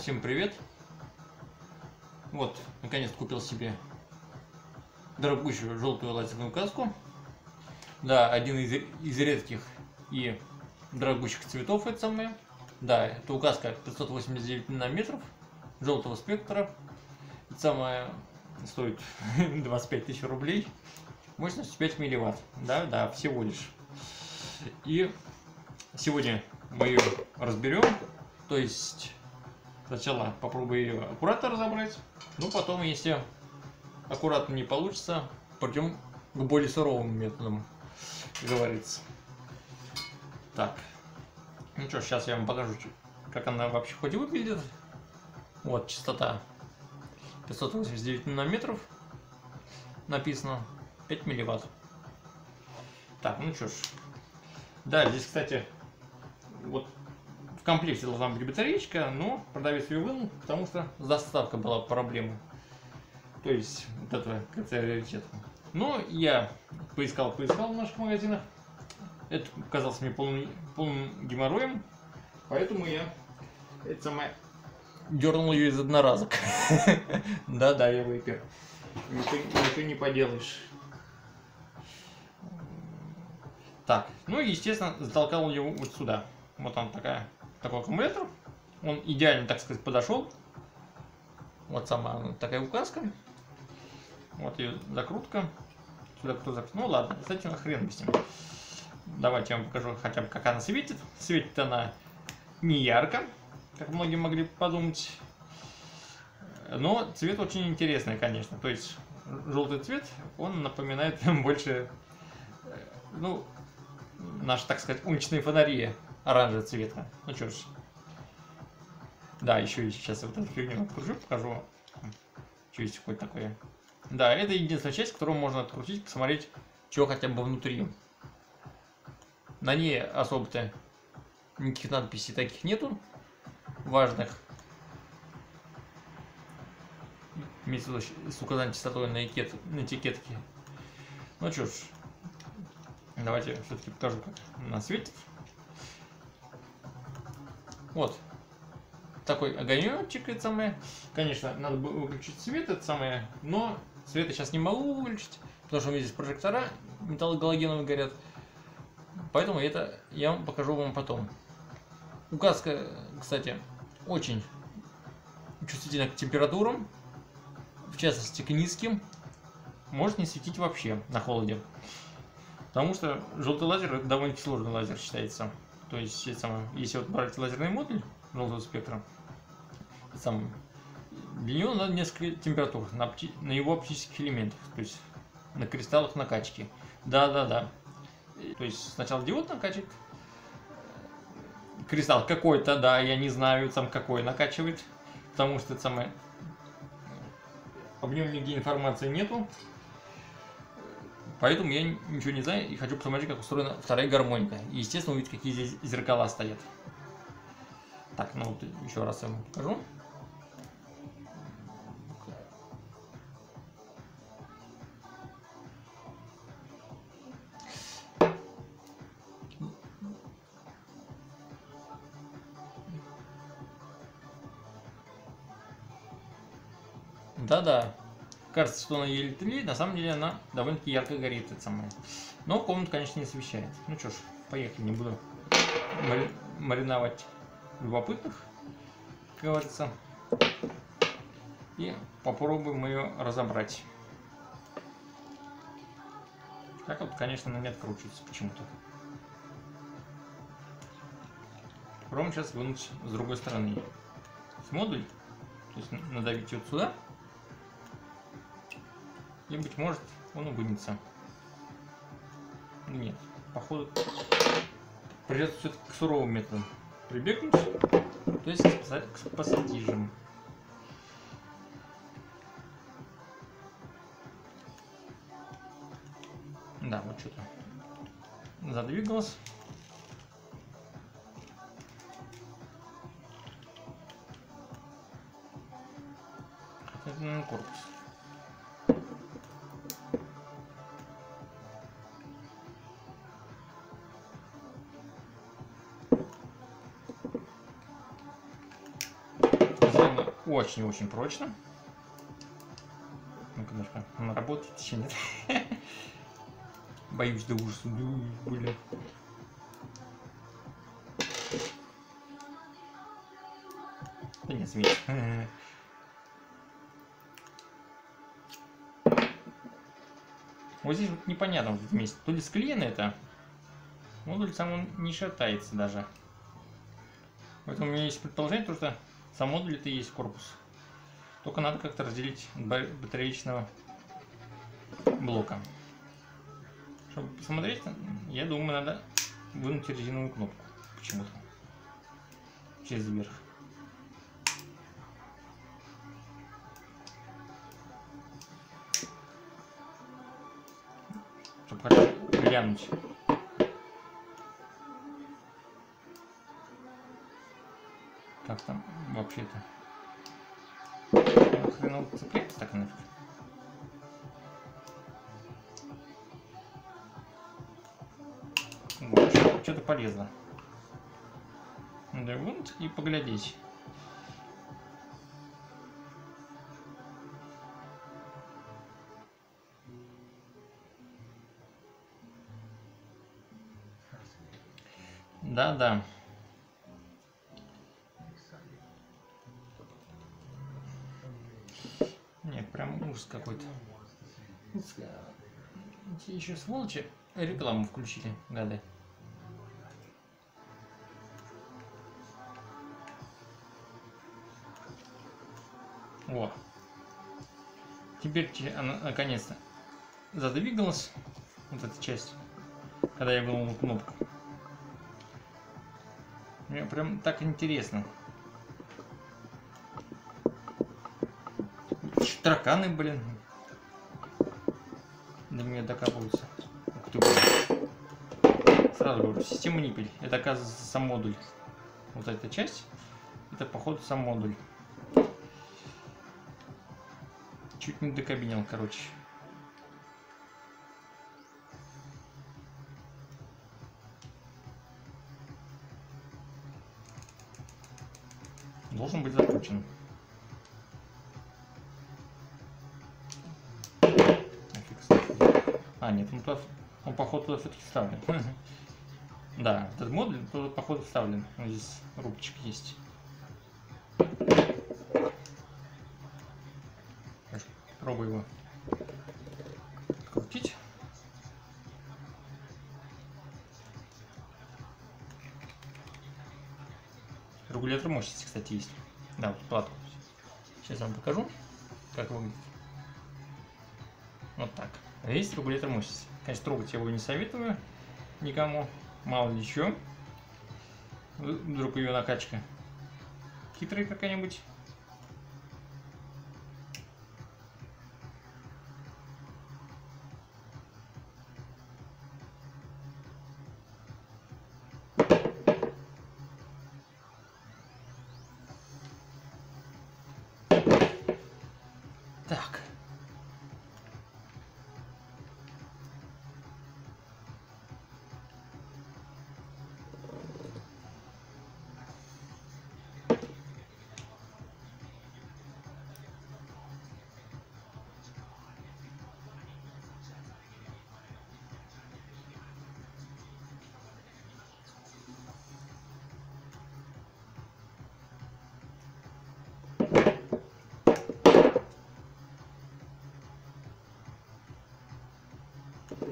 Всем привет. Вот, наконец-то купил себе дорогущую желтую лазерную каску. Да, один из редких и дорогущих цветов это самое. Да, это указка 589 нанометров желтого спектра. Это самое стоит 25 тысяч рублей. Мощность 5 милливатт. Да, всего лишь. И сегодня мы ее разберем. То есть сначала попробую ее аккуратно разобрать, но потом, если аккуратно не получится, пойдем к более суровым методам, как говорится. Так, ну что, сейчас я вам покажу, как она вообще хоть и выглядит. Вот, частота 589 нанометров, написано 5 милливатт. Так, ну что ж. Да, здесь, кстати, вот в комплекте должна быть батареечка, но продавец ее вынул, потому что с доставкой была проблема. То есть, вот это приоритет. Но я поискал в наших магазинах. Это казалось мне полным геморроем, поэтому я это самое дернул ее из одноразок. Да, я выпер. Ничего не поделаешь. Так, ну и, естественно, затолкал его вот сюда. Вот он такой аккумулятор. Он идеально, так сказать, подошел. Вот сама такая указка. Вот ее закрутка. Сюда кто закрутил? Ну ладно, кстати, хрен бы с ним. Давайте я вам покажу хотя бы, как она светит. Светит она не ярко, как многие могли подумать. Но цвет очень интересный, конечно. То есть желтый цвет, он напоминает больше, ну, наши, так сказать, уличные фонари оранжевого цвета. Ну что ж. Да, еще сейчас вот эту фигню откручу, покажу, что есть хоть такое. Да, это единственная часть, которую можно открутить, посмотреть, чего хотя бы внутри. На ней особо-то никаких надписей таких нету, важных. Имеется в виду с указанием частотой на этикетке. Ну что ж. Давайте все-таки покажу, как она светит. Вот. Такой огонечек, это самое. Конечно, надо бы выключить свет, это самое. Но света сейчас не могу выключить, потому что у меня здесь прожектора металлогалогеновые горят. Поэтому это я вам покажу потом. Указка, кстати, очень чувствительна к температурам. В частности, к низким. Может не светить вообще на холоде. Потому что желтый лазер довольно сложный лазер считается. То есть, если вот брать лазерный модуль желтого спектра, для него надо несколько температур на его оптических элементах, то есть на кристаллах накачки. Да. То есть сначала диод накачивает, кристалл какой-то, да, я не знаю, какой накачивает, потому что об нем нигде информации нету. Поэтому я ничего не знаю и хочу посмотреть, как устроена вторая гармоника. И, естественно, увидеть, какие здесь зеркала стоят. Так, ну вот еще раз я вам покажу. Да. Кажется, что она еле тлеет, на самом деле она довольно-таки ярко горит, но комнату, конечно, не освещает. Ну что ж, поехали, не буду мариновать любопытных, как говорится, и попробуем ее разобрать. Так вот, конечно, она не откручивается почему-то. Попробуем сейчас вынуть с другой стороны с модуль, то есть надавить вот сюда. И, быть может, он угонится. Нет, походу придется все-таки к суровым методам прибегнуть, то есть к пассатижам. Да, вот что-то задвигалось. Это, наверное, корпус. очень-очень прочно. Ну, конечно, она работает еще нет. Боюсь до ужаса. Блин. Да нет, смей. Вот здесь вот непонятно вот вместе. То ли склеено это, модуль сам он не шатается даже. Поэтому у меня есть предположение, то, что сам модуль это и есть корпус. Только надо как-то разделить батареечного блока. Чтобы посмотреть, я думаю, надо вынуть резиновую кнопку почему-то. Через вверх. Чтобы хотя бы глянуть. Как там вообще-то? Хрена цепляется так нафиг. Вот, что-то полезно. Надо вынуть и поглядеть. Да-да. Нет, прям ужас какой-то. Те еще сволочи рекламу включили, гады. Во. Теперь она наконец-то задвигалась, вот эта часть, когда я вынул кнопку. Мне прям так интересно. Тараканы, блин. До меня докапываются. Ух ты, блин. Сразу говорю, система ниппель. Это, оказывается, сам модуль. Вот эта часть. Это, походу, сам модуль. Чуть не докабинил, короче. Должен быть закручен. А, нет, он походу туда все-таки вставлен. Да, этот модуль туда походу вставлен. Здесь рубчик есть. Пробую его крутить. Регулятор мощности, кстати, есть. Да, вот платку. Сейчас вам покажу, как выглядит. Вот так. Есть регулятор мощности. Конечно, трогать я его не советую никому. Мало ли чего. Вдруг ее накачка хитрая какая-нибудь.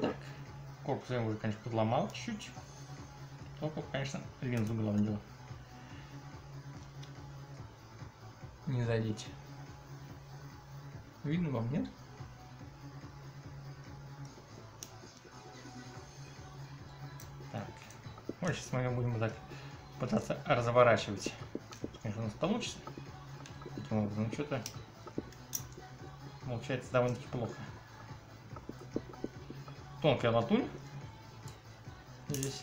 Так. Корпус я его, конечно, подломал чуть-чуть. Только, конечно, линзу главное дело. Не задеть. Видно вам, нет? Так. Вот сейчас мы будем вот так пытаться разворачивать. Конечно, у нас получится. Таким образом, что-то получается довольно-таки плохо. Тонкая латунь здесь.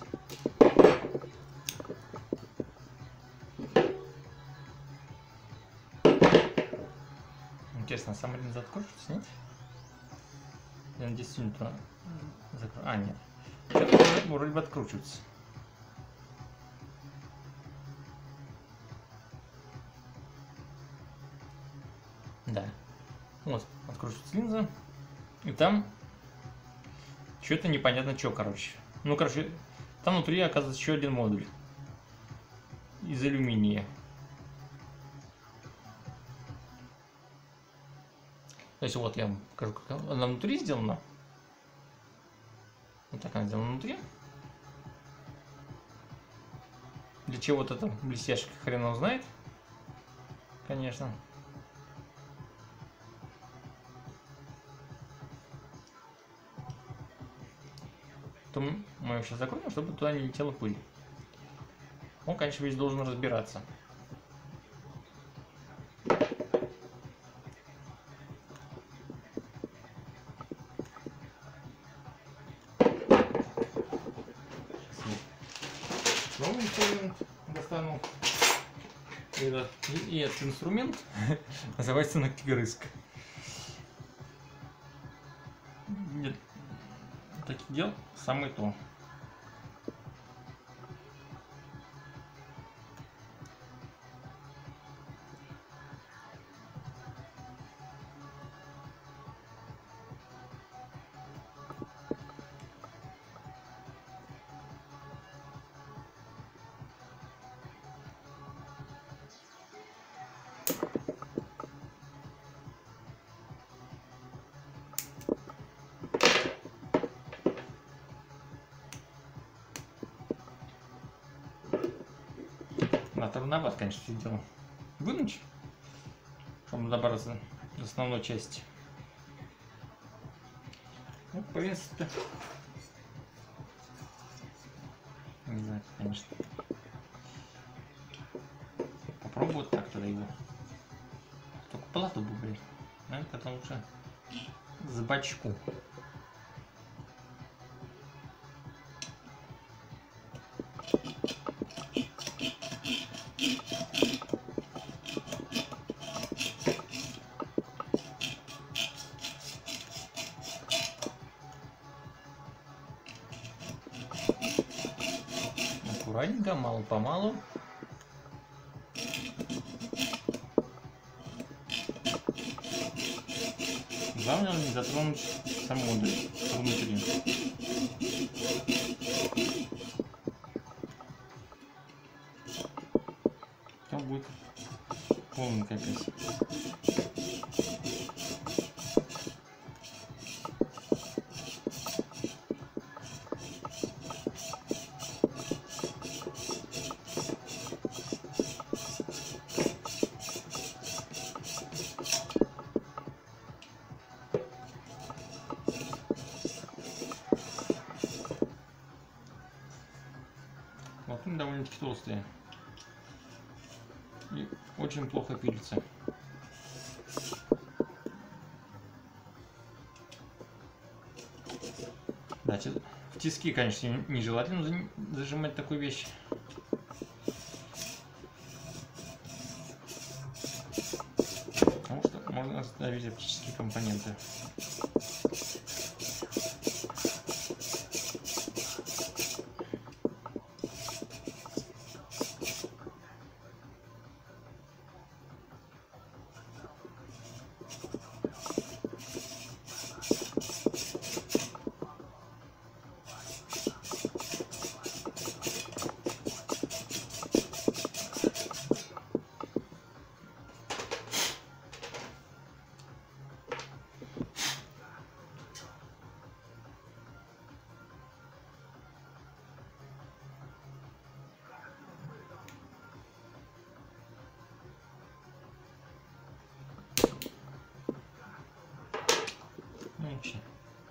Интересно, сам линза откручивается, нет? Я надеюсь, сильно туда закрою. А, нет. Сейчас вроде бы откручивается. Да. Вот, откручивается линза. И там что-то непонятно что, короче. Ну, короче, там внутри оказывается еще один модуль. Из алюминия. То есть вот я вам покажу, как она внутри сделана. Вот так она сделана внутри. Для чего вот эта блестяшка, хрен его знает. Конечно. То мы ее сейчас закроем, чтобы туда не летела пыль. Он, конечно, весь должен разбираться. Новый инструмент достану. И этот инструмент называется ногтегрызк. Нет, таких дел самое то. Рановато, конечно, все дело вынуть, чтобы добраться до основной части. Ну, в принципе, не знаю, конечно. Попробую вот так тогда его. Только плату бы, блин. Наверное, потом лучше за бачку. Аккуратненько, мало-помалу. Главное не затронуть сам модуль внутри. Там будет полный капец. Довольно-таки толстые и очень плохо пилится. Да, в тиски, конечно, нежелательно зажимать такую вещь. Потому что можно оставить оптические компоненты.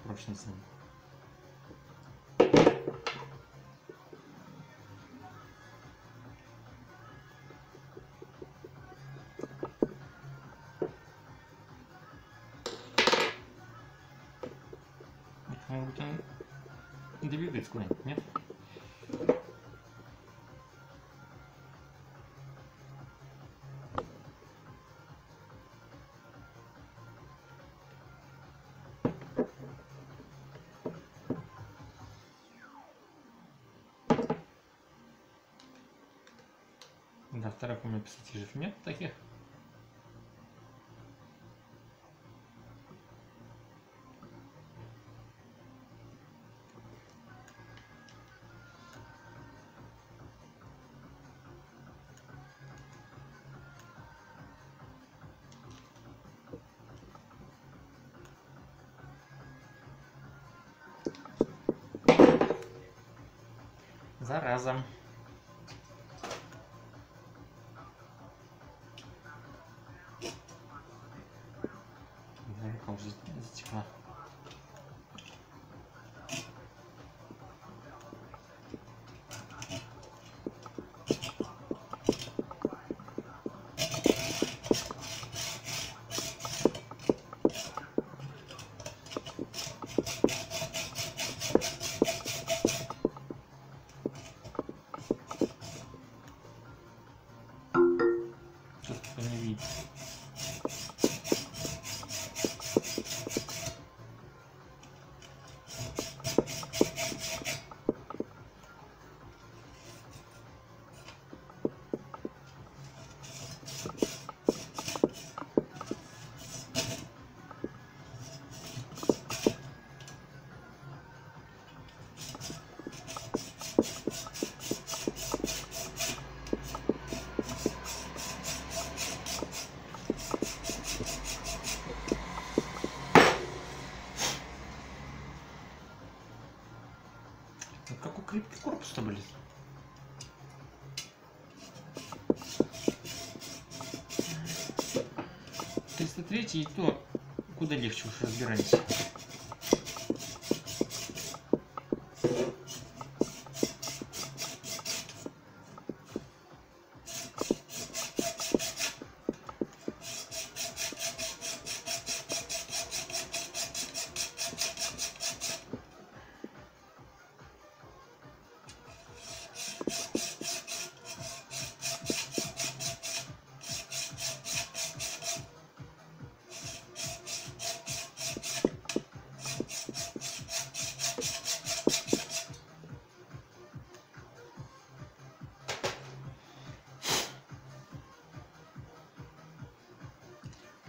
Прочный с ним. Может быть, он двигается куда-нибудь, нет? Да, вторых у меня пассатижев нет таких. Зараза. Наверняка уже затекла. Корпус-то, блин. Тесты третий и то, куда легче уж разбираемся.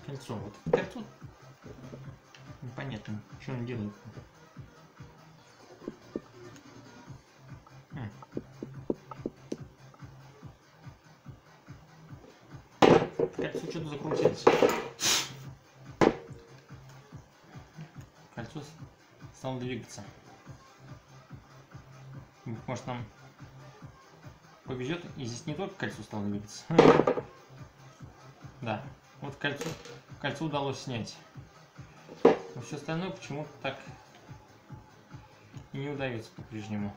Кольцо вот. Кольцо непонятно, что он делает. Кольцо что-то закрутилось. Кольцо стало двигаться. Может, нам повезет, и здесь не только кольцо стало двигаться. Да. Вот кольцо удалось снять. Но все остальное почему-то так и не удается по-прежнему.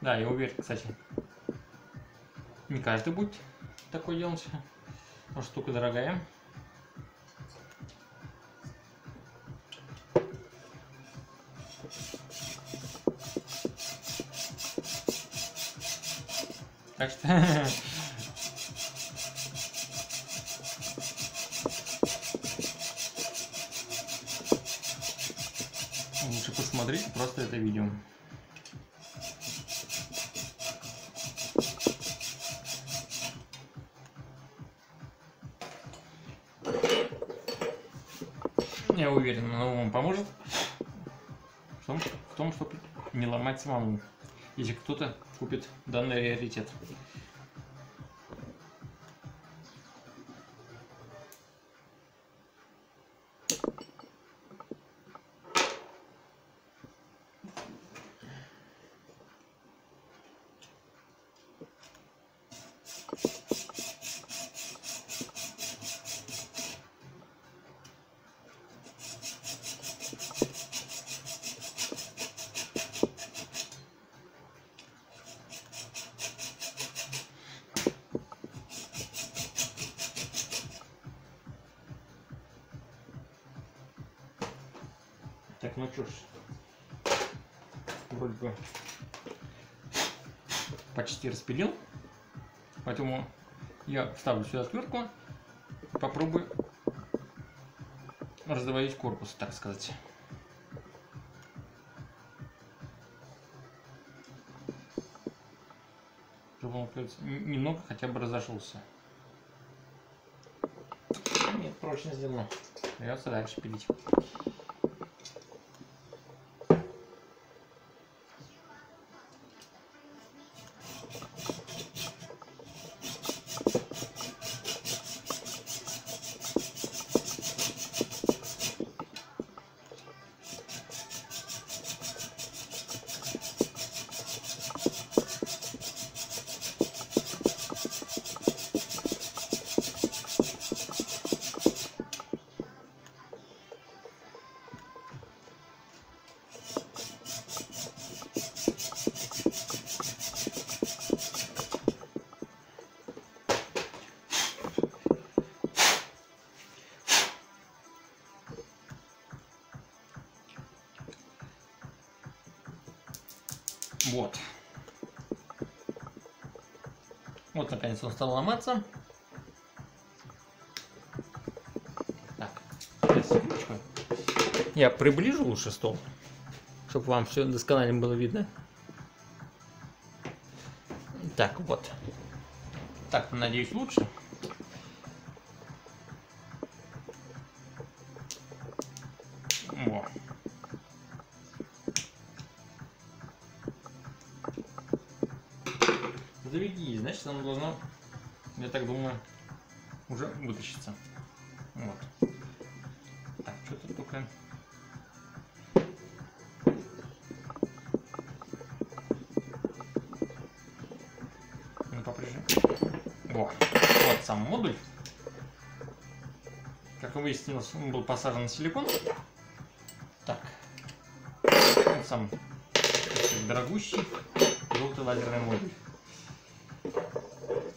Да, я уверен, кстати, не каждый будет такой делать. Но штука дорогая. Так что лучше посмотреть просто это видео. Я уверен, оно вам поможет в том, чтобы не ломать самому, если кто-то купит данный раритет. Так, ну что ж, вроде бы почти распилил, поэтому я вставлю сюда отвертку и попробую раздвоить корпус, так сказать. Чтобы он немного хотя бы разошелся. Нет, прочно сделано. Придется дальше пилить. Вот. Вот, наконец, он стал ломаться. Так, секундочку. Я приближу лучше стол, чтобы вам все досконально было видно. Так, вот. Так, надеюсь, лучше. Во. Заведи, значит, оно должно, я так думаю, уже вытащиться. Вот. Так, что-то только... Ну, поприжи. Во. Вот сам модуль. Как выяснилось, он был посажен на силикон. Так. Вот сам дорогущий желтый лазерный модуль.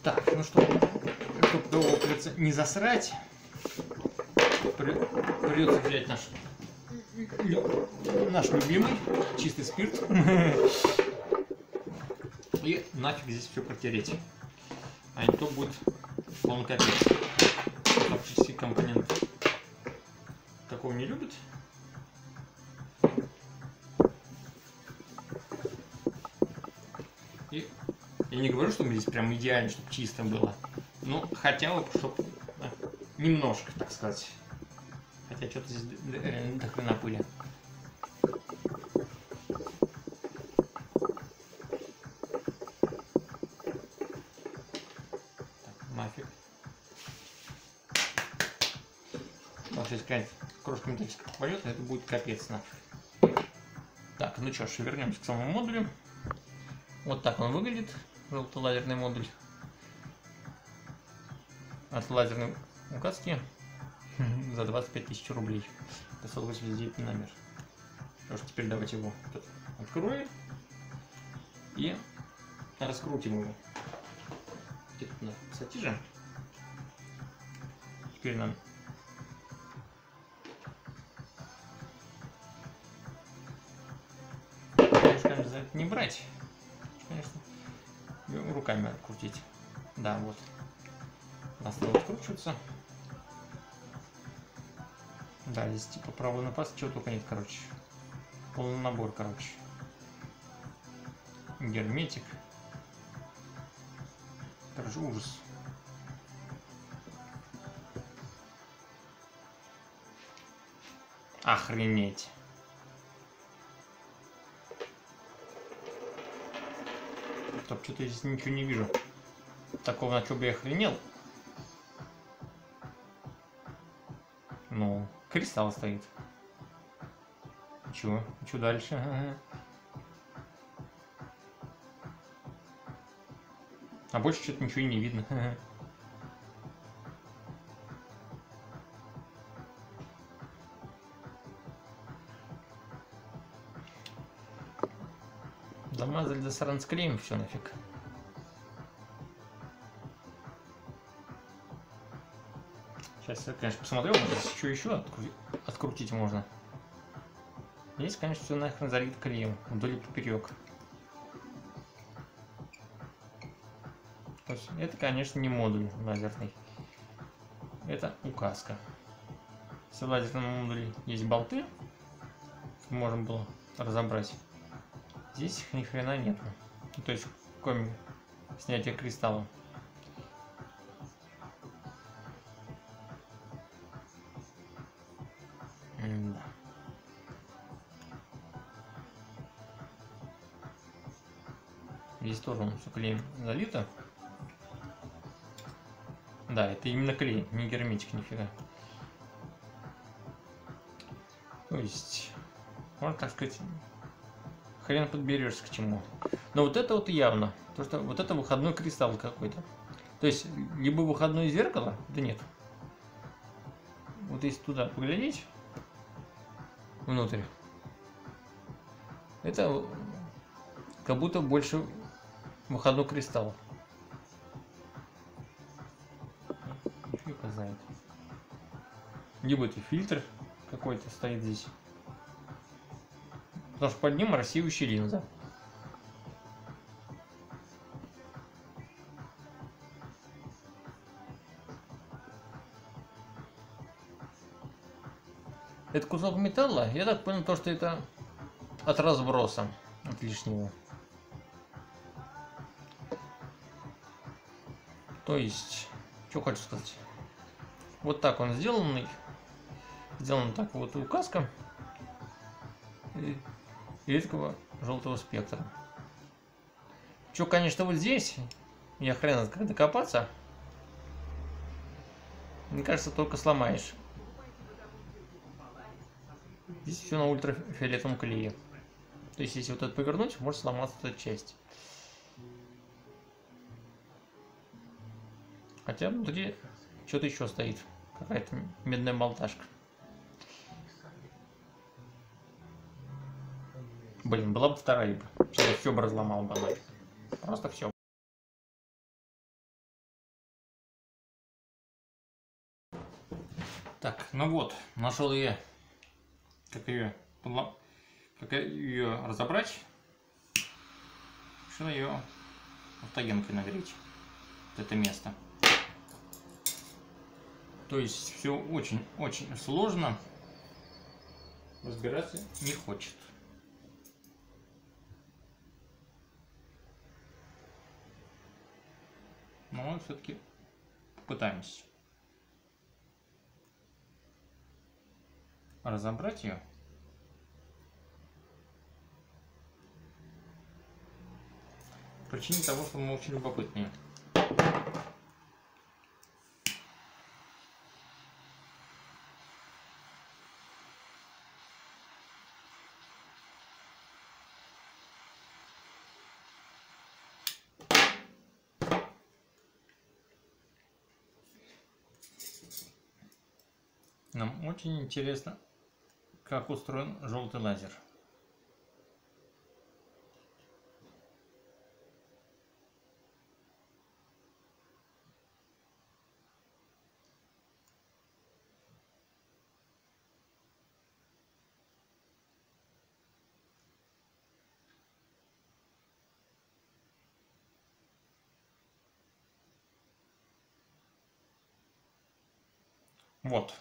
Так, ну что, чтобы долго придется не засрать, придется взять наш любимый чистый спирт и нафиг здесь все протереть, а не то будет полный капец. Топчистый компонент такого не любит. Я не говорю, что здесь прям идеально, чтобы чисто было. Ну, хотя бы, чтобы немножко, так сказать. Хотя что-то здесь реально до хрена пыли. Так, нафиг. Может, если какая-то крошка металлическая попадет, это будет капец нафиг. Так, ну что ж, вернемся к самому модулю. Вот так он выглядит. Желтый лазерный модуль от лазерной указки за 25 000 рублей, 589 номер. Что ж, теперь давайте его откроем и раскрутим его. Где-то на высоте же. Теперь нам конечно, за это не брать, конечно, руками открутить. Да, вот. Настал откручиваться. Да, здесь типа правый напас, чего только нет, короче. Полный набор, короче. Герметик. Короче, ужас. Охренеть. Так, что-то здесь ничего не вижу. Такого, на что бы я охренел. Ну, кристалл стоит. Чего? Чего дальше? А больше что-то ничего и не видно. Замазали до саран с клеем, все нафиг. Сейчас я, конечно, посмотрю, что еще открутить можно. Здесь, конечно, все нахрен залит клеем вдоль и поперек. То есть это, конечно, не модуль лазерный. Это указка. В лазерном модуле есть болты. Можем было разобрать. Здесь ни хрена нету. Ну, то есть кроме снятия кристалла. Да. Здесь тоже он все клеем залито. Да, это именно клей, не герметик нифига. То есть, можно так сказать. Хрен подберешься к чему. Но вот это вот явно. То, что вот это выходной кристалл какой-то. То есть, либо выходное зеркало, да нет. Вот если туда поглядеть, внутрь, это как будто больше выходной кристалл. Фиг знает. Либо это фильтр какой-то стоит здесь. Потому что под ним рассеивающая линза. Это кусок металла? Я так понял, то, что это от разброса, от лишнего. То есть, что хочу сказать. Вот так он сделанный. Сделан так вот указка редкого желтого спектра. Что, конечно, вот здесь, я хрен знает как докопаться. Мне кажется, только сломаешь. Здесь все на ультрафиолетовом клее. То есть, если вот это повернуть, может сломаться эта часть. Хотя внутри что-то еще стоит. Какая-то медная болташка. Блин, была бы вторая либо. Все бы разломал бы. Просто все. Так, ну вот, нашел я, как ее разобрать. Решил ее автогенкой нагреть. Вот это место. То есть все очень-очень сложно. Разбираться не хочет. Но все-таки попытаемся разобрать ее. По причине того, что мы очень любопытные. Нам очень интересно, как устроен желтый лазер. Вот.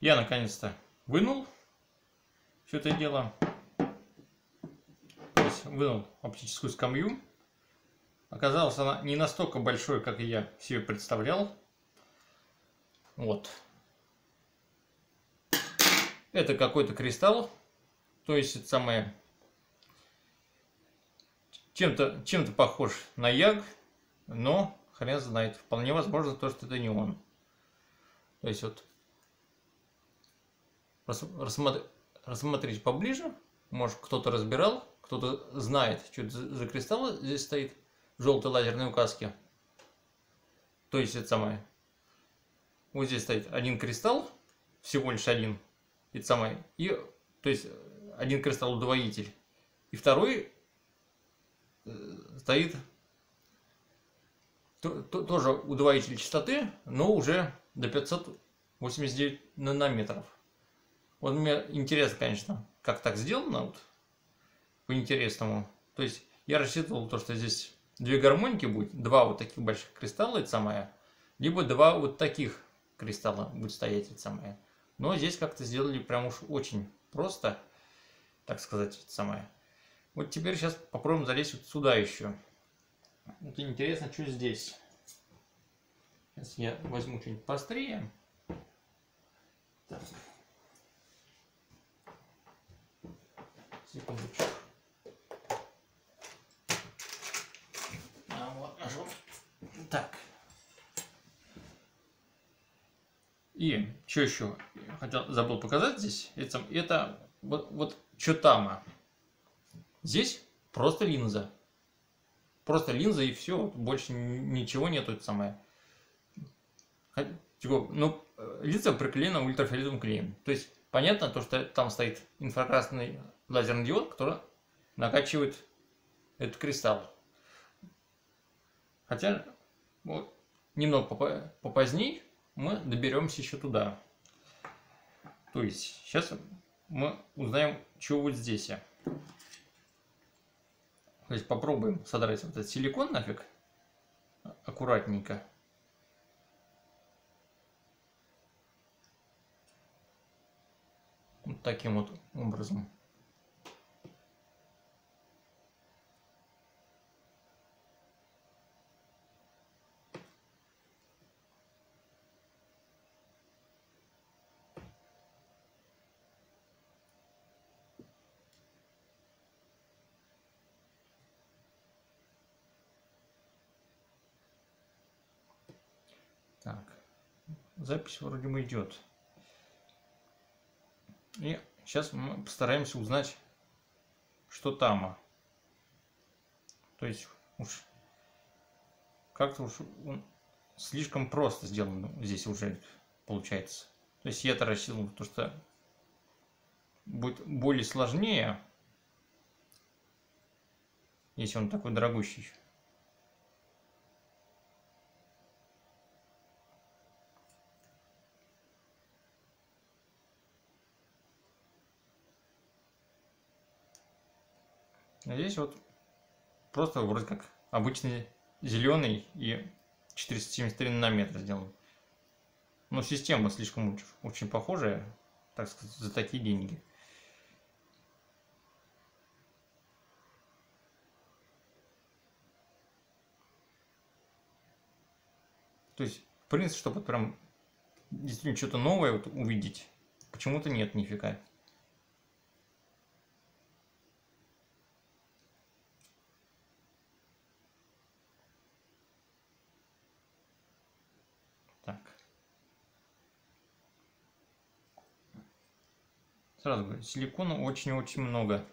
Я наконец-то вынул все это дело. То есть вынул оптическую скамью. Оказалось, она не настолько большой, как я себе представлял. Вот. Это какой-то кристалл. То есть это самое... Чем-то похож на Яг, но хрен знает. Вполне возможно то, что это не он. То есть вот... Рассмотреть поближе. Может, кто-то разбирал, кто-то знает, что это за кристалл здесь стоит в желтой лазерной указке. То есть это самое. Вот здесь стоит один кристалл, всего лишь один. Это самое. И, то есть один кристалл удвоитель. И второй стоит тоже удвоитель частоты, но уже до 589 нанометров. Вот мне интересно, конечно, как так сделано, вот, по-интересному. То есть я рассчитывал то, что здесь две гармоники будет, два вот таких больших кристалла, это самое, либо два вот таких кристалла будет стоять, это самое. Но здесь как-то сделали прям уж очень просто, так сказать, это самое. Вот теперь сейчас попробуем залезть вот сюда еще. Вот интересно, что здесь. Сейчас я возьму что-нибудь поострее. Так. Секундочку. А вот нашел. Так. И что еще хотел, забыл показать здесь? Это вот что там. Здесь просто линза. Просто линза и все. Больше ничего нету. Это самое. Ну, линза приклеена ультрафиолетовым клеем. То есть понятно, то, что там стоит инфракрасный лазерный диод, который накачивает этот кристалл. Хотя вот, немного попозднее мы доберемся еще туда. То есть сейчас мы узнаем, что вот здесь. То есть попробуем содрать вот этот силикон нафиг аккуратненько. вот таким вот образом. Так, запись вроде бы идет. И сейчас мы постараемся узнать, что там. То есть уж как-то уж слишком просто сделано здесь уже получается. То есть я-то рассчитывал, что будет более сложнее, если он такой дорогущий. Здесь вот просто вроде как обычный зеленый и 473 нанометра сделан. Но система слишком очень похожая, так сказать, за такие деньги. То есть, в принципе, чтобы прям действительно что-то новое вот увидеть, почему-то нет нифига. Сразу говорю, силикона очень-очень много.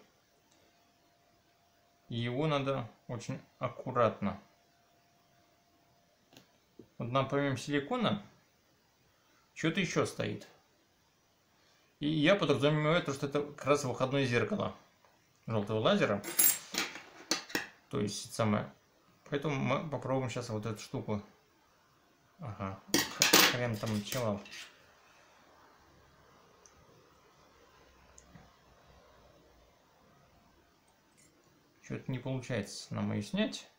И его надо очень аккуратно. Вот нам помимо силикона что-то еще стоит. И я подразумеваю, что это как раз выходное зеркало желтого лазера. То есть самое. Поэтому мы попробуем сейчас вот эту штуку. Ага, хрен там начала. Что-то не получается нам ее снять.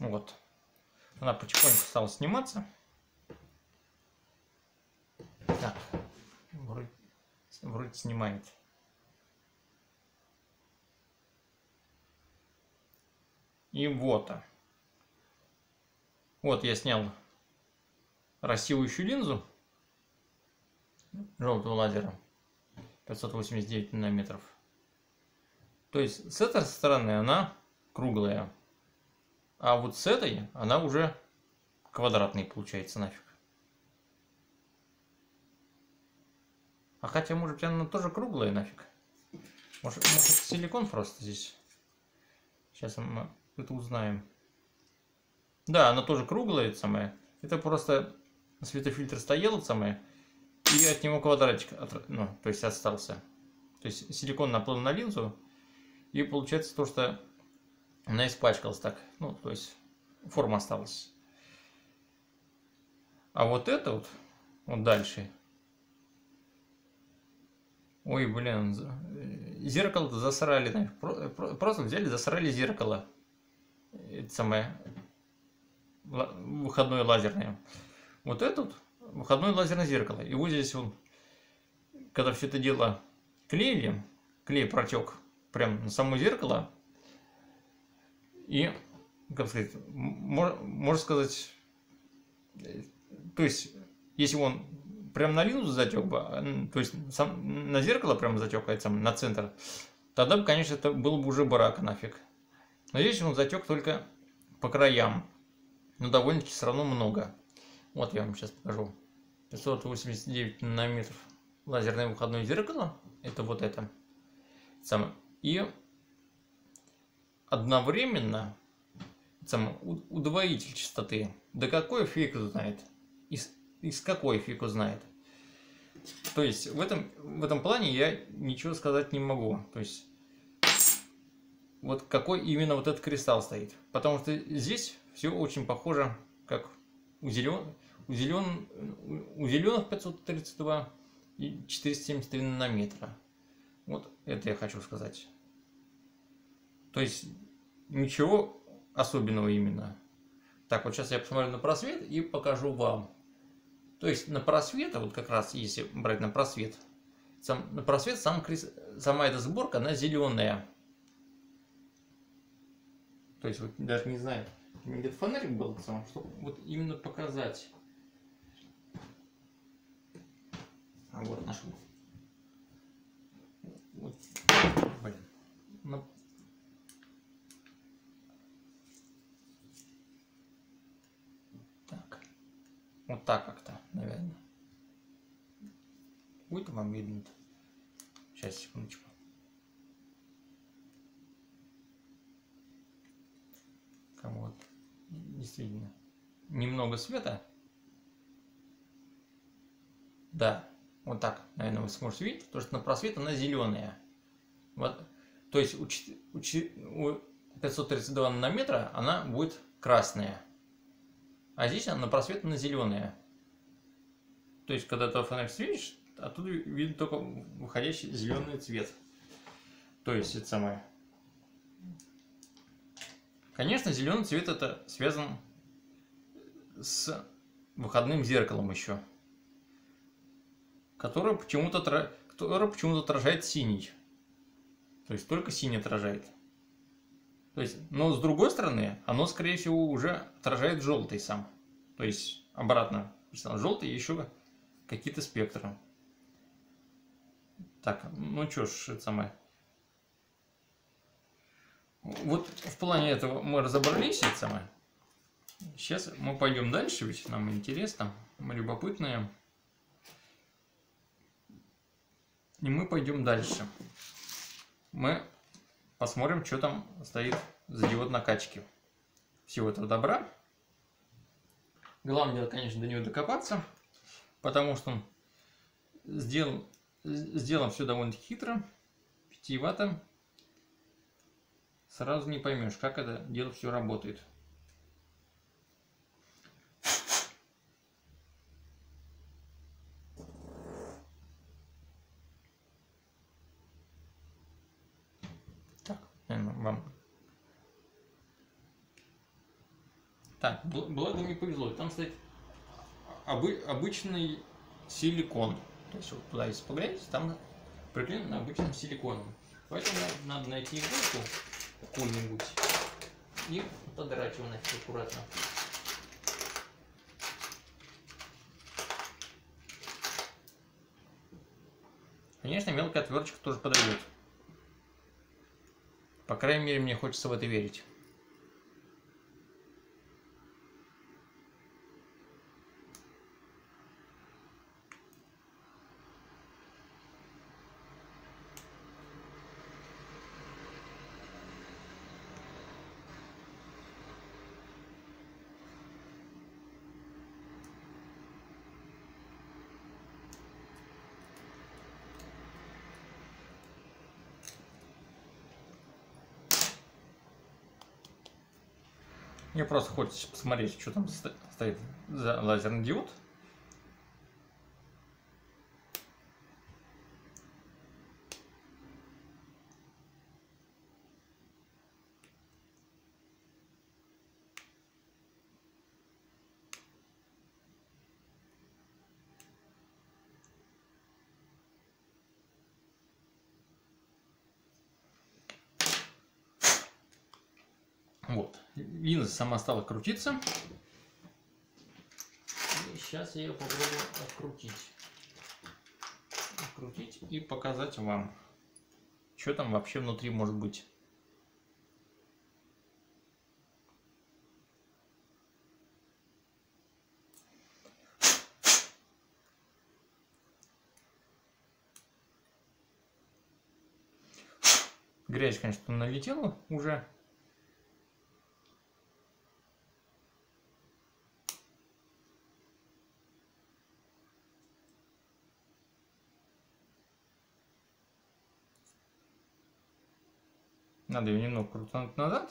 Вот. Она потихоньку стала сниматься. Так. Вроде снимает. И вот. Вот я снял рассеивающую линзу желтого лазера 589 нанометров. То есть с этой стороны она круглая, а вот с этой она уже квадратная получается нафиг. А хотя может быть она тоже круглая нафиг. Может силикон просто здесь. Сейчас мы это узнаем. Да, она тоже круглая самая. Это просто светофильтр стоял, и от него квадратик то есть остался. То есть силикон наплыл на линзу, и получается то, что она испачкалась так. Ну, то есть форма осталась. А вот это вот, вот дальше. Ой, блин, зеркало-то засрали. Просто взяли, засрали зеркало. Это самое выходное лазерное. Вот этот выходное лазерное зеркало. И вот здесь он, когда все это дело клеили, клей протек прям на само зеркало. И, как сказать, можно сказать, то есть, если он прям на линзу затек бы, то есть сам, на зеркало прям затек, на центр, тогда бы, конечно, это было бы уже барак нафиг. Но здесь он затек только по краям. Но довольно-таки все равно много. Вот я вам сейчас покажу. 589 нанометров лазерное выходное зеркало. Это вот это. И одновременно удвоитель частоты. Да какой фиг знает? Из какой фиг знает? То есть в этом плане я ничего сказать не могу. То есть вот какой именно вот этот кристалл стоит. Потому что здесь все очень похоже, как у зеленых 532 и 473 нанометра. Вот это я хочу сказать. То есть ничего особенного именно. Так, вот сейчас я посмотрю на просвет и покажу вам. То есть на просвет, вот как раз если брать на просвет, сама эта сборка, она зеленая. То есть вот даже не знаю, где фонарик был, чтобы вот именно показать. А вот нашел. Вот. Блин. Так. Вот так как-то, наверное. Будет вам видно. Сейчас, секундочку. Вот. Действительно. Немного света. Да. Вот так, наверное, вы сможете видеть, потому что на просвет она зеленая. Вот. То есть у 532 нанометра она будет красная. А здесь она на просвет она зеленая. То есть, когда ты фонарь светишь, оттуда видно только выходящий зеленый цвет. То есть, это самое. Конечно, зеленый цвет это связан с выходным зеркалом еще. Который почему-то отражает синий. То есть только синий отражает. То есть, но с другой стороны, оно, скорее всего, уже отражает желтый сам. То есть обратно. Желтый и еще какие-то спектры. Так, ну что ж, это самое. Вот в плане этого мы разобрались, это самое. Сейчас мы пойдем дальше, ведь нам интересно, мы любопытные. И мы пойдем дальше. Мы посмотрим, что там стоит за диод накачки. Всего этого добра. Главное, конечно, до него докопаться, потому что он сделал все довольно хитро. 5 ватт. Сразу не поймешь, как это дело все работает. Так, благо мне повезло, там стоит обычный силикон. То есть вот туда если поглядите, там приклеен обычным силиконом. Поэтому надо найти иголку какую-нибудь и подрать его нафиг аккуратно. Конечно, мелкая отверточка тоже подойдет. По крайней мере, мне хочется в это верить. Мне просто хочется посмотреть, что там стоит за лазерный диод. Вот, линза сама стала крутиться. И сейчас я ее попробую открутить. Открутить и показать вам, что там вообще внутри может быть. Грязь, конечно, налетела уже. Надо ее немного крутануть назад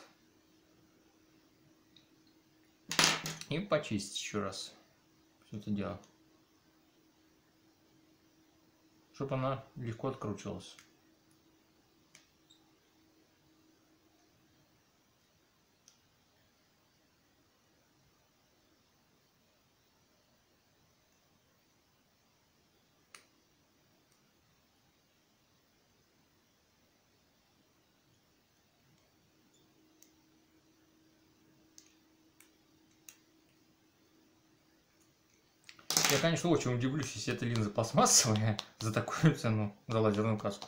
и почистить еще раз все это дело, чтобы она легко откручивалась. Я, конечно, очень удивлюсь, если эта линза пластмассовая за такую цену, за лазерную каску.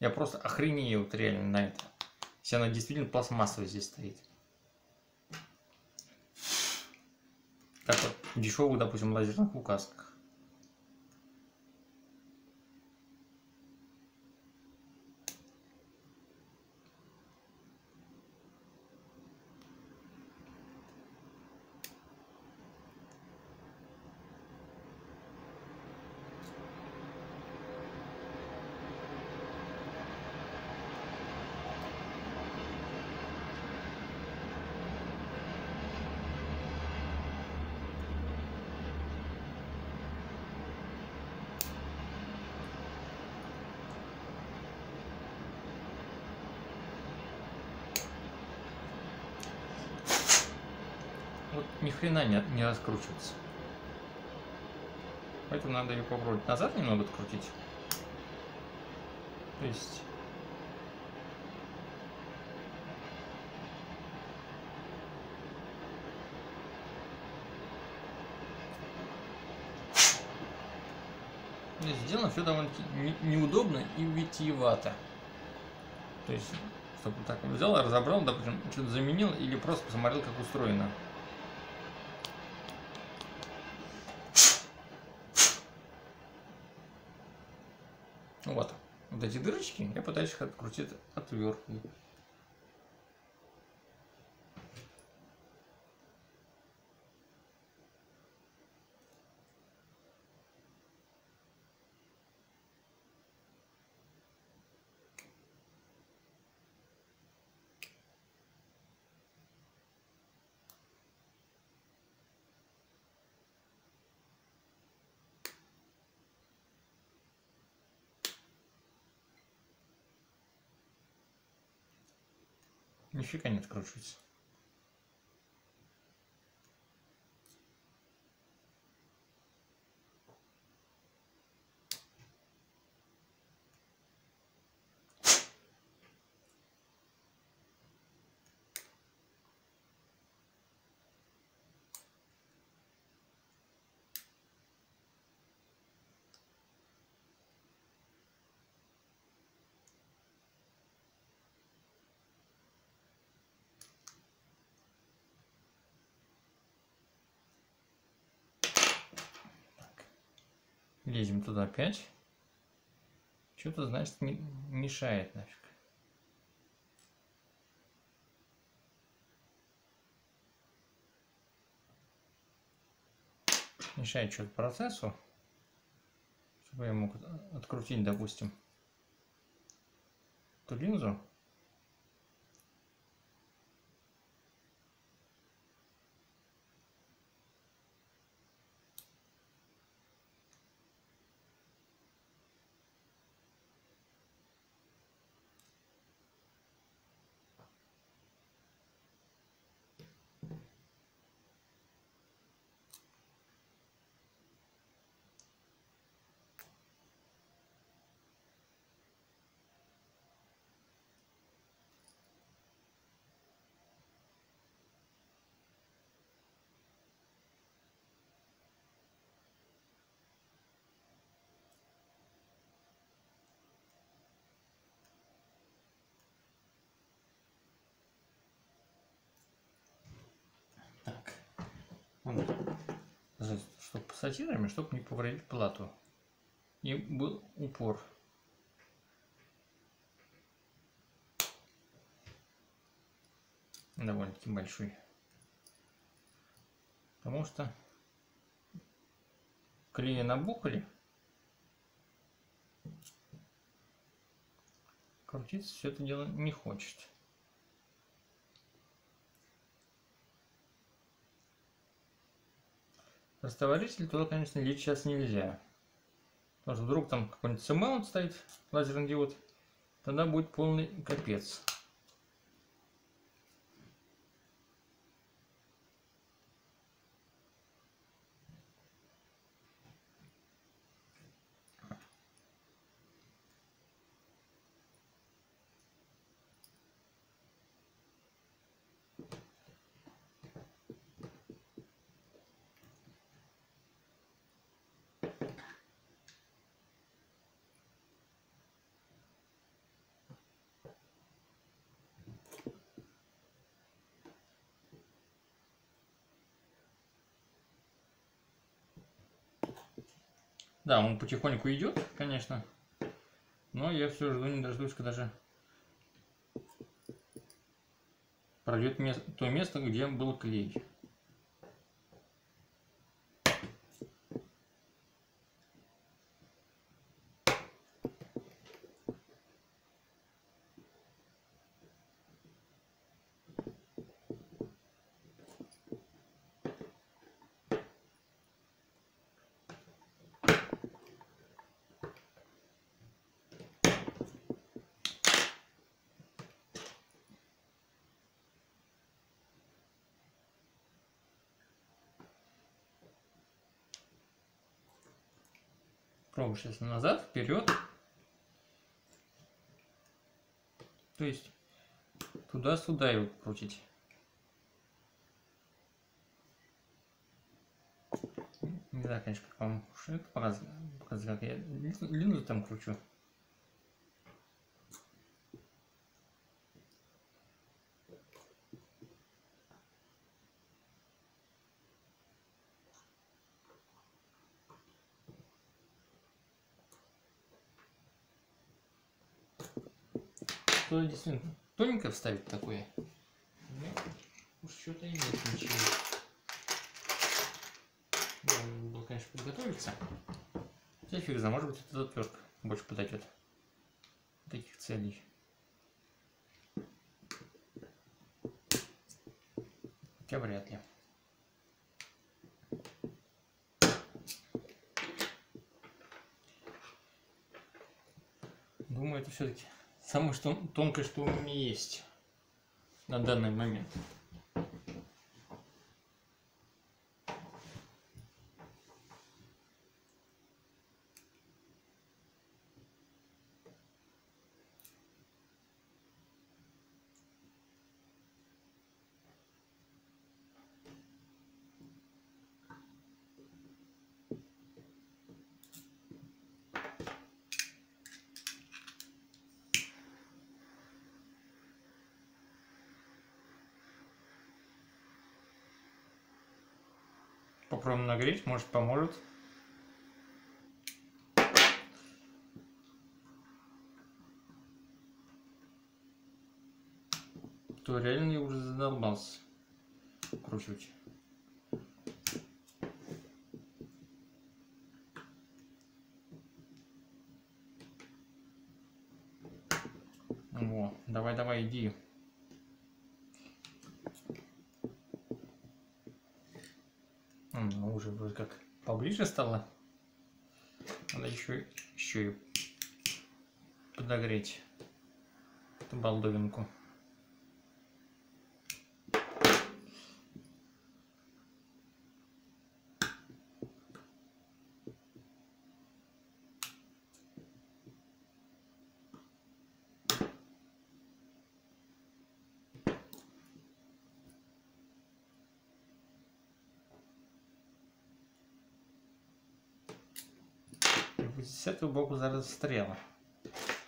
Я просто охренею вот реально на это. Если она действительно пластмассовая здесь стоит. Как вот в дешевых, допустим, лазерных указках. Вот ни хрена не раскручивается. Поэтому надо ее попробовать назад немного открутить. То есть... сделано все довольно-таки неудобно и витиевато. То есть, чтобы так взял, разобрал, допустим, что-то заменил или просто посмотрел, как устроено. Вот. Вот эти дырочки я пытаюсь их открутить отверткой. Нифига не откручивается. Лезем туда опять. Что-то, значит, не мешает нафиг. Мешает что-то процессу. Чтобы я мог открутить, допустим, эту линзу. Чтобы пассатирами, чтобы не повредить плату. И был упор. Довольно-таки большой. Потому что клея набухали. Крутиться все это дело не хочет. Растворитель туда, конечно, лить сейчас нельзя. Потому что вдруг там какой-нибудь C-маунт стоит, лазерный диод, тогда будет полный капец. Да, он потихоньку идет, конечно. Но я все жду, не дождусь, когда же пройдет то место, где был клей. Пробую сейчас назад, вперед. То есть туда-сюда его крутить. Не знаю, конечно, как вам показывает, как я линзу там кручу. Что действительно тоненько вставить такое? Уж что-то и нет ничего. Надо было, конечно, подготовиться. Хотя фиг знает, может быть, эта затвёртка больше подойдет таких целей. Хотя вряд ли. Думаю, это все-таки самое что тонкое, что у меня есть на данный момент. Попробуем нагреть, может, поможет. То реально я уже задолбался крутить. Во, давай, давай, иди. Уже вроде как поближе стало. Надо еще и подогреть эту балдовинку. С этого боку застряла,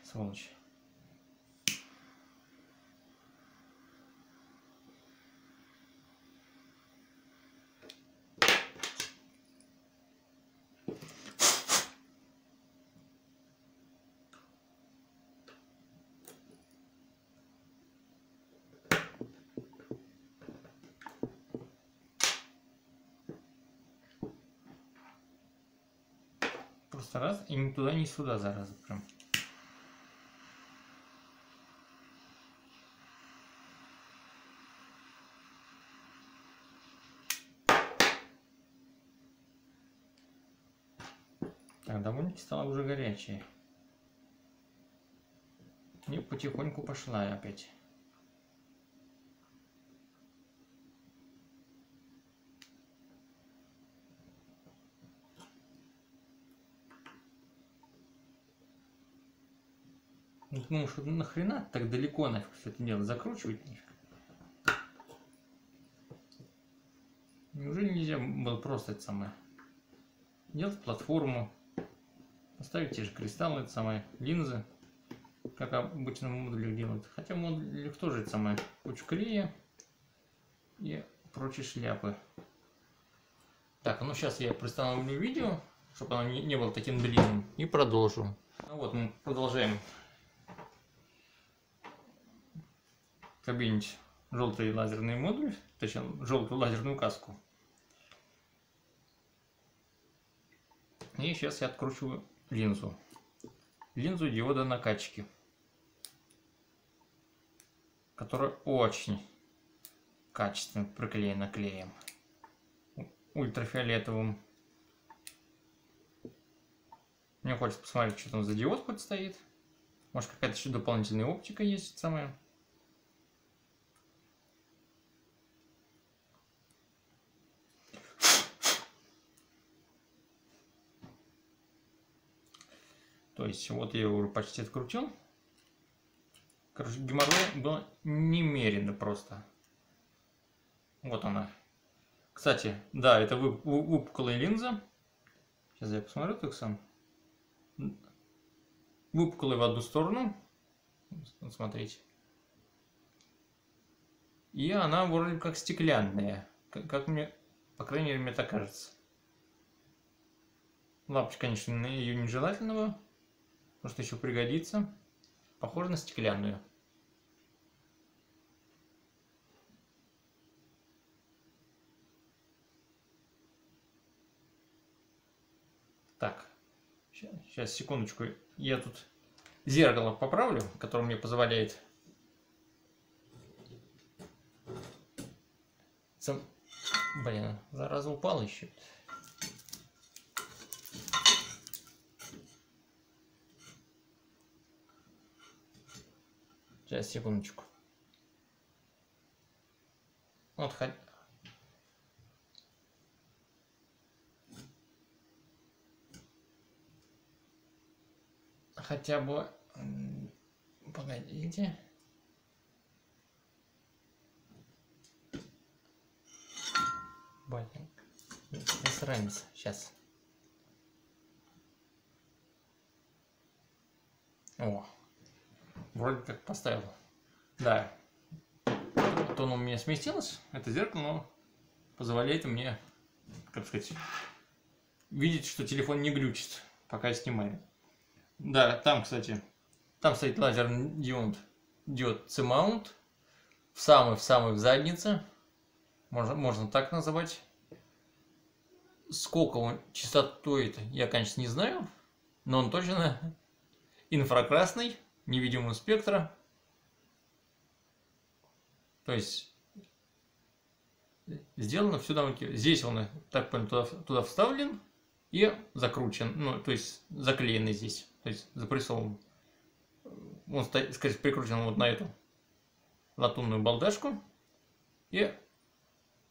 сволочь. Просто раз и ни туда, ни сюда, зараза, прям. Так, довольно-таки стала уже горячей. И потихоньку пошла я опять. Ну что, нахрена так далеко нафиг все это дело закручивать? Неужели нельзя было просто это самое делать платформу, поставить те же кристаллы, это самое линзы, как обычно в модулях делают? Хотя в модулях тоже это самое куча клея и прочие шляпы. Так, ну сейчас я пристановлю видео, чтобы оно не было таким длинным. И продолжу. Ну вот, мы продолжаем кабинить желтый лазерный модуль, точнее, желтую лазерную каску. И сейчас я откручиваю линзу. Линзу диода накачки, которая очень качественно приклеена клеем ультрафиолетовым. Мне хочется посмотреть, что там за диод хоть стоит. Может, какая-то еще дополнительная оптика есть самая. То есть, вот я его уже почти открутил. Короче, геморроя было немерено просто. Вот она. Кстати, да, это выпуклая линза. Сейчас я посмотрю так сам. Выпуклая в одну сторону. Смотрите. И она вроде как стеклянная. Как мне, по крайней мере, мне так кажется. Лапочка, конечно, ее нежелательного. Потому что еще пригодится. Похоже на стеклянную. Так. Сейчас, секундочку. Я тут зеркало поправлю, которое мне позволяет Блин, зараза упала еще. Сейчас, секундочку. Вот, хотя бы... Погодите. Блин. Не сранимся. Сейчас. О. Вроде как поставил. Да. Вот оно у меня сместилось, это зеркало, но позволяет мне, как сказать, видеть, что телефон не глючит, пока я снимаю. Да, там, кстати, там стоит лазерный диод C-mount, в самой заднице, можно так называть. Сколько он частотой, я, конечно, не знаю, но он точно инфракрасный, невидимого спектра. То есть сделано все довольно-таки. Здесь он, так понял, туда вставлен и закручен. Ну, то есть заклеенный здесь. То есть запрессован. Он, скорее всего, прикручен вот на эту латунную балдашку. И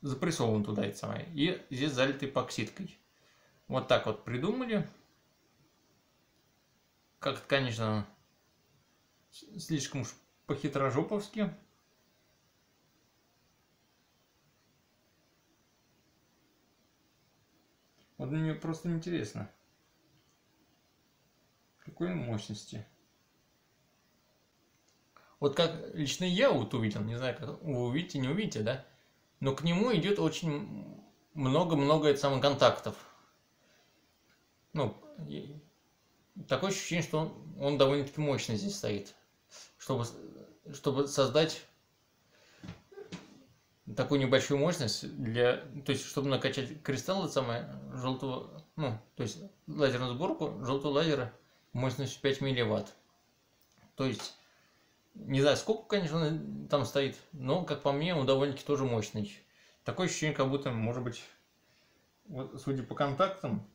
запрессован туда это самое. И здесь залит эпоксидкой. Вот так вот придумали. Как-то, конечно, слишком уж по-хитрожоповски. Вот мне просто интересно, какой мощности. Вот как лично я вот увидел, не знаю, как вы увидите, не увидите, да? Но к нему идет очень много контактов. Ну, такое ощущение, что он довольно-таки мощно здесь стоит. Чтобы создать такую небольшую мощность, чтобы накачать кристаллы желтого, лазерную сборку желтого лазера мощностью 5 милливатт. То есть, не знаю, сколько, конечно, там стоит, но, как по мне, он довольно-таки тоже мощный. Такое ощущение, как будто, может быть, вот, судя по контактам,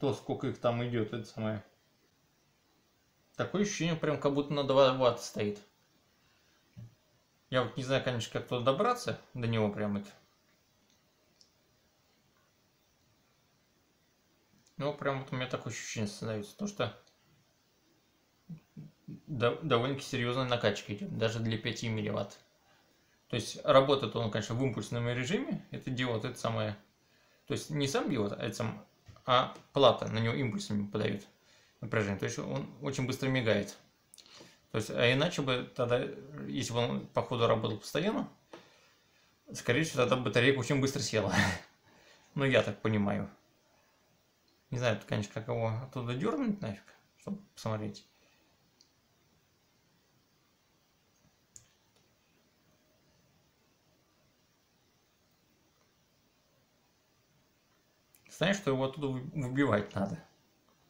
то, сколько их там идет, такое ощущение, прям как будто на 2 ватт стоит. Я вот не знаю, конечно, как туда добраться, до него прям это. Но прям вот у меня такое ощущение становится, то что довольно-таки серьезная накачка идет, даже для 5 милливатт. То есть работает он, конечно, в импульсном режиме, это диод, то есть не сам диод, а плата на него импульсами подает напряжение, то есть он очень быстро мигает. То есть, а иначе бы тогда, если бы он по ходу работал постоянно, скорее всего, тогда батарейка очень быстро села. Ну, я так понимаю. Не знаю, конечно, как его оттуда дернуть нафиг, чтобы посмотреть. Знаешь, что его оттуда выбивать надо.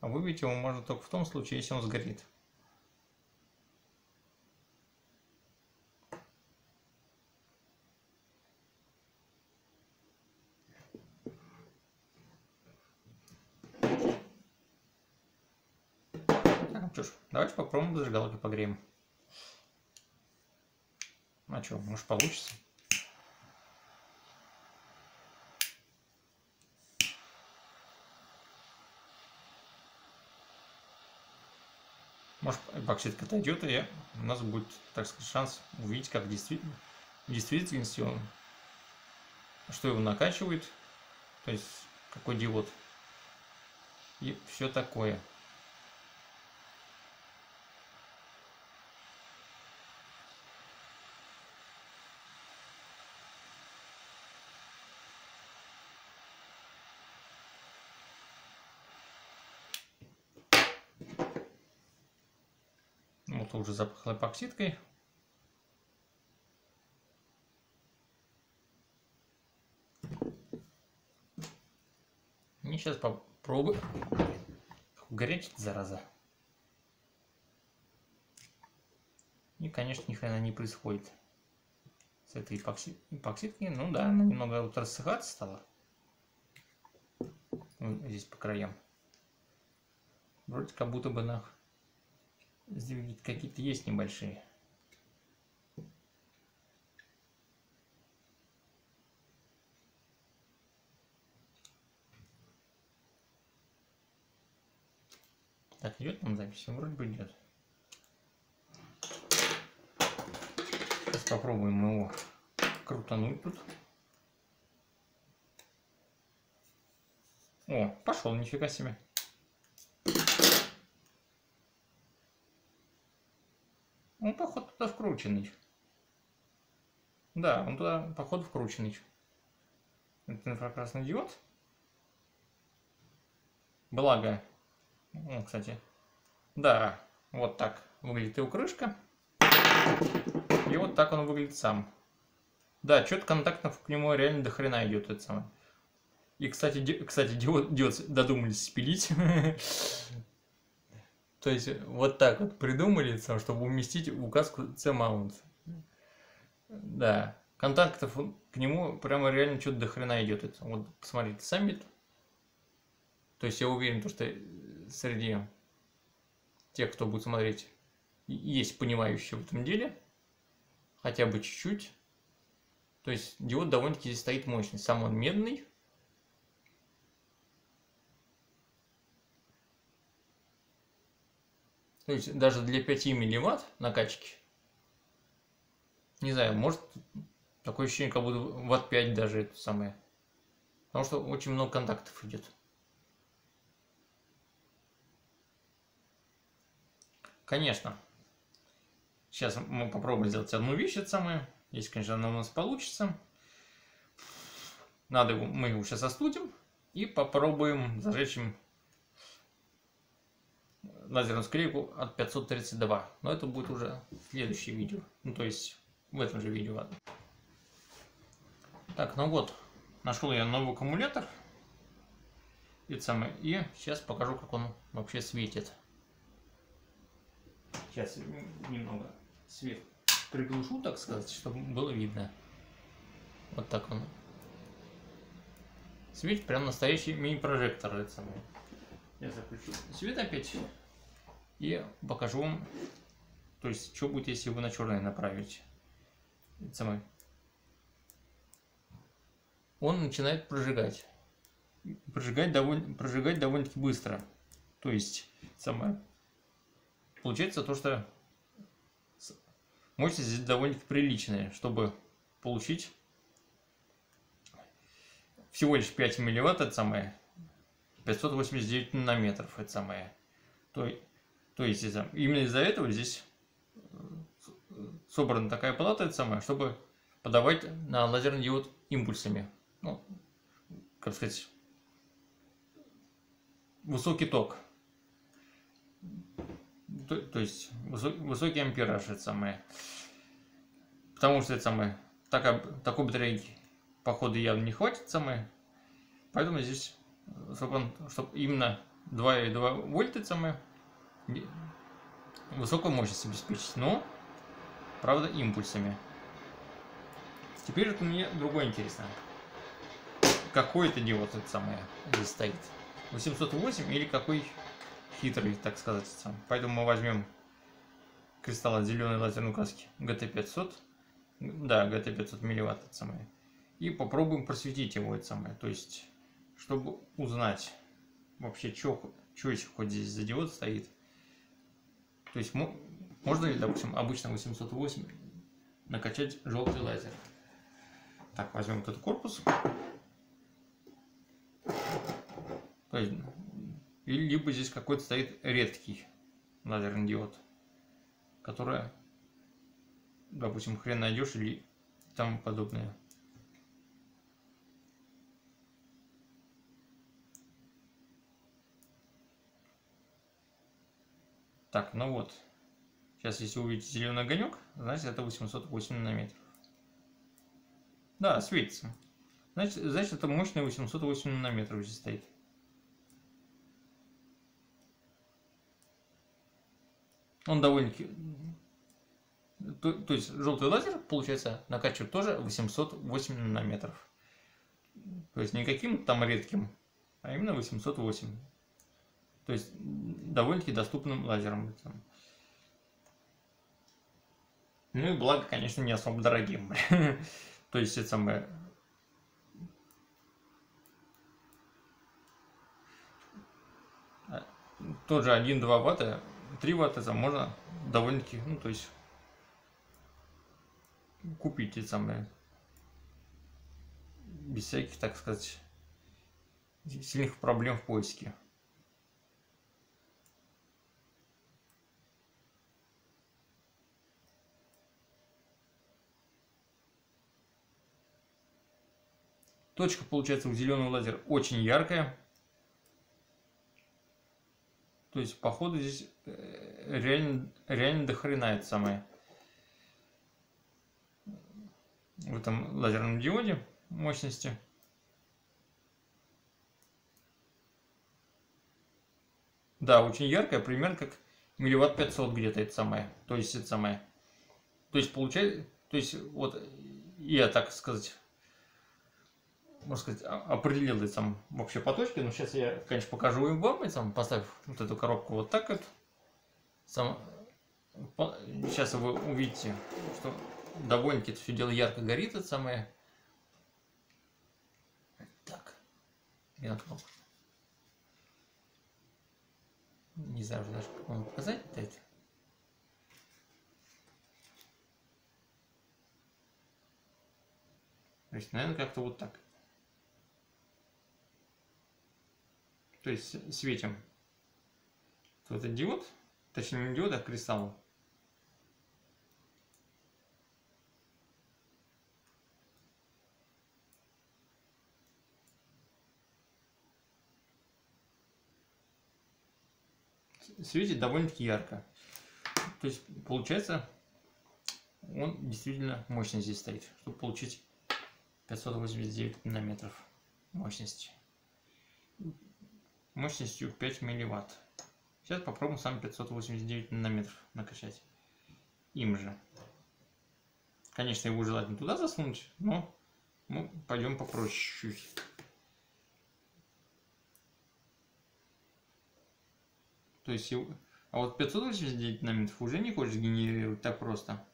А выбить его можно только в том случае, если он сгорит. Так, что ж, давайте попробуем зажигалки погреем. А что, может, получится? Может, эпоксидка отойдет, и у нас будет, так сказать, шанс увидеть, как в действительности он, что его накачивает, то есть какой диод и все такое. Вот уже запахло эпоксидкой. И сейчас попробую. Гореть, зараза. И, конечно, ни хрена не происходит с этой эпоксидкой. Ну да, она немного вот рассыхаться стала. Вот здесь по краям. Вроде как будто бы нах. Здесь какие-то есть небольшие. Так, идет нам запись? Вроде бы идет. Сейчас попробуем его крутануть тут. О, пошел, нифига себе. Он, походу, туда вкрученный. Да, он туда, походу, вкрученный. Это инфракрасный диод. Благо. Ну, кстати. Да, вот так выглядит его крышка. И вот так он выглядит сам. Да, что-то контактов к нему реально до хрена идет это самое. И, кстати, диод додумались спилить. То есть вот так вот придумали, чтобы уместить в указку C-mount. Да, контактов к нему прямо реально что-то до хрена идет. Вот посмотрите сами. То есть я уверен, что среди тех, кто будет смотреть, есть понимающие в этом деле. Хотя бы чуть-чуть. То есть диод довольно-таки здесь стоит мощный. Сам он медный. То есть даже для 5 милливатт накачки, не знаю, может такое ощущение, как будто ватт 5 даже это самое. Потому что очень много контактов идет. Конечно. Сейчас мы попробуем сделать одну вещь, это самое. Если, конечно, она у нас получится. Надо его, мы его сейчас остудим и попробуем зажечь им лазерную склейку от 532, но это будет уже следующее видео, ну то есть в этом же видео. Ладно. Так, ну вот, нашел я новый аккумулятор, и сейчас покажу, как он вообще светит. Сейчас немного свет приглушу, так сказать, чтобы было видно. Вот так он светит, прям настоящий мини-прожектор это самое. Я заключу свет опять и покажу вам, то есть, что будет, если его на черный направить. Он начинает прожигать. Прожигать довольно-таки быстро. То есть, получается то, что мощность здесь довольно-таки приличная, чтобы получить всего лишь 5 милливатт, 589 нанометров, это самое. То есть именно из-за этого здесь собрана такая плата, это самое, чтобы подавать на лазерный диод импульсами. Ну, как сказать, высокий ток. То есть высокий ампераж, это самое. Потому что это самое. Такой батарейки, походу, явно не хватит самое. Поэтому здесь, чтобы именно 2,2 вольта это самое, высокую мощность обеспечить, но, правда, импульсами. Теперь это мне другое интересно. Какой это диод это самое здесь стоит? 808 или какой хитрый, так сказать. Сам. Поэтому мы возьмем кристалл от зеленой лазерной краски GT500. Да, GT500 мW это самое. И попробуем просветить его это самое. То есть, чтобы узнать вообще, что еще хоть здесь за диод стоит. То есть, можно ли, допустим, обычно 808 накачать желтый лазер. Так, возьмем этот корпус. То есть, либо здесь какой-то стоит редкий лазерный диод, который, допустим, хрен найдешь или тому подобное. Так, ну вот. Сейчас, если увидите зеленый огонек, значит, это 808 нм. Да, светится. Значит, это мощный 808 нм здесь стоит. Он довольно-таки... То есть, желтый лазер, получается, накачивает тоже 808 нм. То есть, не каким-то там редким, а именно 808. То есть, довольно-таки доступным лазером. Ну и благо, конечно, не особо дорогим. То есть, это самое... Тот же 1-2 ватта, 3 ватта, это можно довольно-таки, ну, то есть, купить это самое. Без всяких, так сказать, сильных проблем в поиске. Точка, получается, у зеленого лазера очень яркая. То есть, походу, здесь реально до хрена это самое. В этом лазерном диоде мощности. Да, очень яркая, примерно как 500 мW где-то это самое. То есть, это самое. То есть, получается, то есть, вот я, так сказать... Можно сказать, определил я сам вообще по точке, но сейчас я, конечно, покажу им вам, и сам поставив вот эту коробку вот так вот. Сам... Сейчас вы увидите, что довольно-таки это все дело ярко горит, это самое. Так, я открыл. Не знаю даже, как вам показать это. То есть, наверное, как-то вот так. То есть, светим вот этот диод, точнее не диод, а кристалл. Светит довольно-таки ярко. То есть, получается, он действительно мощный здесь стоит, чтобы получить 589 мм мощности. Мощностью 5 мW. Сейчас попробуем сам 589 мм накачать. Им же. Конечно, его желательно туда засунуть, но мы пойдем попроще. То есть, а вот 589 мм уже не хочет генерировать так просто,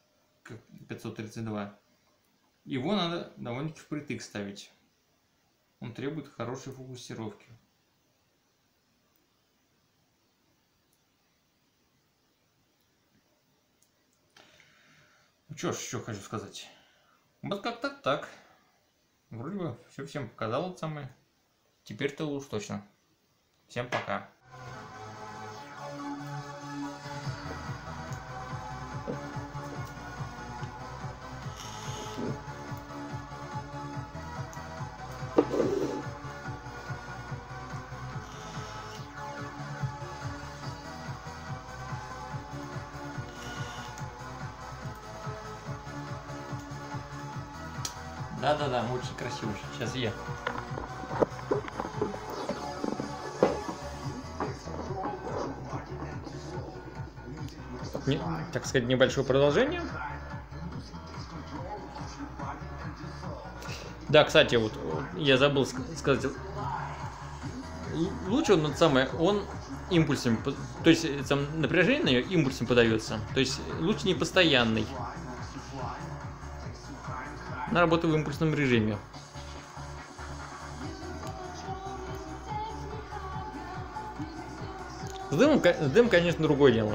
как 532. Его надо довольно-таки впритык ставить. Он требует хорошей фокусировки. Ну что ж, еще хочу сказать. Вот как так. Вроде бы все всем показало самое. Теперь-то уж точно. Всем пока. Да-да-да, лучше, красивее. Сейчас я. Так сказать, небольшое продолжение. Да, кстати, вот я забыл сказать. Лучше он, самое, он импульсом, то есть там напряжение на нее импульсом подается. То есть луч не постоянный. Она работает в импульсном режиме. С дымом, конечно, другое дело.